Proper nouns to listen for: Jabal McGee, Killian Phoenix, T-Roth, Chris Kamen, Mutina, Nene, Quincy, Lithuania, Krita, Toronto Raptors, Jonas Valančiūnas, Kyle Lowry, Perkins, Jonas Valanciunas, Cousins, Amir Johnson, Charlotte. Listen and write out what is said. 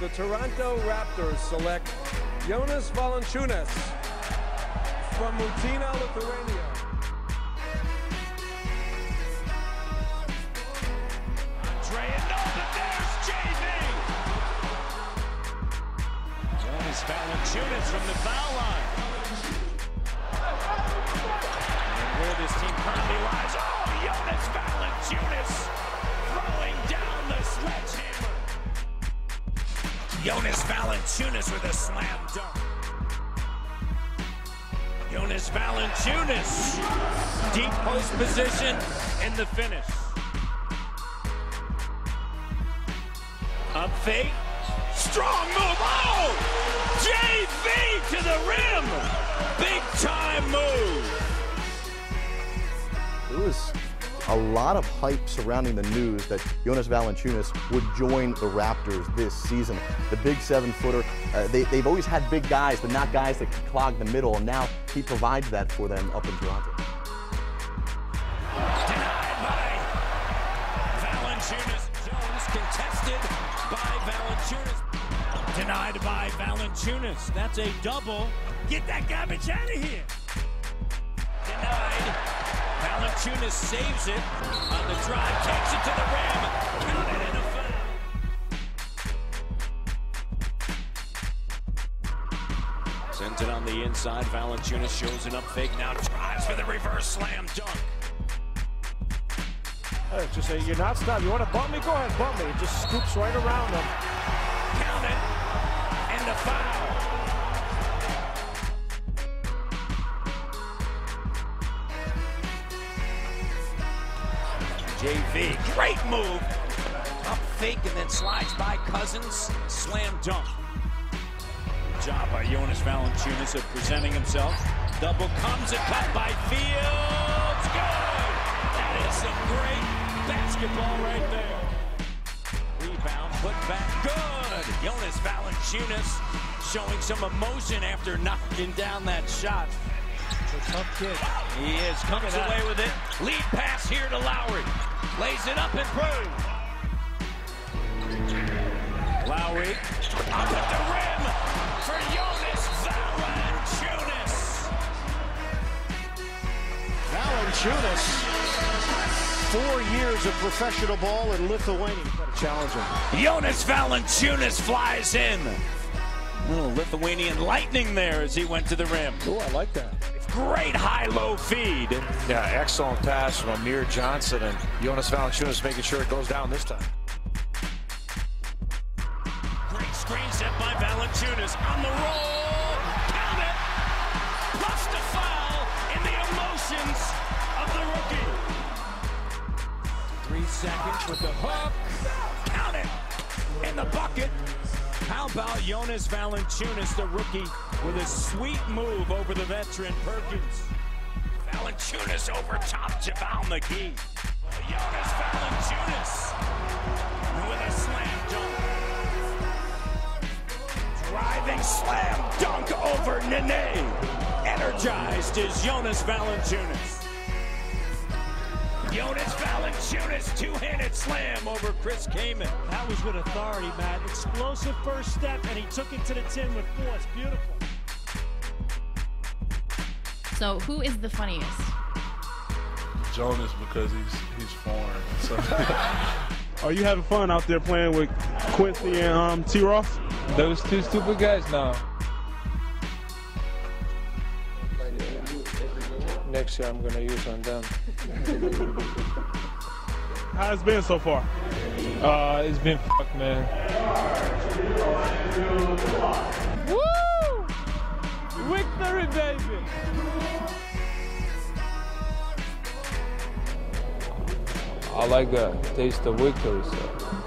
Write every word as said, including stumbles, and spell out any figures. The Toronto Raptors select Jonas Valanciunas from Mutina, Lithuania. Andre and no, but there's J V! Jonas Valanciunas from the foul line. And where this team currently lies, oh, Jonas Valanciunas throwing down the sledgehammer. Jonas Valanciunas with a slam dunk. Jonas Valanciunas, deep post position and the finish. Up fake, strong move, oh! J V to the rim, big time move. There was a lot of hype surrounding the news that Jonas Valanciunas would join the Raptors this season. The big seven-footer, uh, they, they've always had big guys, but not guys that clog the middle, and now he provides that for them up in Toronto. Denied by Valanciunas. Jones contested by Valanciunas. Denied by Valanciunas. That's a double. Get that garbage out of here. Denied. Valanciunas saves it on the drive, takes it to the rim, counted and a foul. Sends it on the inside, Valanciunas shows an up fake, now drives for the reverse slam dunk. Uh, just say, you're not stopped, you want to bump me? Go ahead, bump me. It just scoops right around him. Counted and a foul. J V, great move. Up fake and then slides by Cousins. Slam dunk. Good job by Jonas Valanciunas of presenting himself. Double comes, a cut by Fields. Good! That is some great basketball right there. Rebound, put back, good! Jonas Valanciunas showing some emotion after knocking down that shot. It's a tough kid. He is, comes away with it. Lead pass here to Lowry. Lays it up and through. Lowry up at the rim for Jonas Valanciunas. Valanciunas, four years of professional ball in Lithuania. Challenge him. Jonas Valanciunas flies in. A little Lithuanian lightning there as he went to the rim. Oh, I like that. Great high-low feed. Yeah, excellent pass from Amir Johnson, and Jonas Valanciunas making sure it goes down this time. Great screen set by Valanciunas on the roll. Count it. Plus the foul in the emotions of the rookie. Three seconds with the hook. Count it in the bucket. How about Jonas Valanciunas, the rookie, with a sweet move over the veteran Perkins. Valanciunas over top Jabal McGee. Jonas Valanciunas with a slam dunk. Driving slam dunk over Nene. Energized is Jonas Valanciunas. Jonas Valanciunas, two-handed slam over Chris Kamen. That was with authority, Matt. Explosive first step, and he took it to the tin with force. Beautiful. So, who is the funniest? Jonas, because he's he's foreign. So. Are you having fun out there playing with Quincy and um, T-Roth? Those two stupid guys? No. Next year I'm gonna use on them. How's it been so far? Uh, it's been fuck, man. Woo! Victory, baby! I like the taste of victory. So.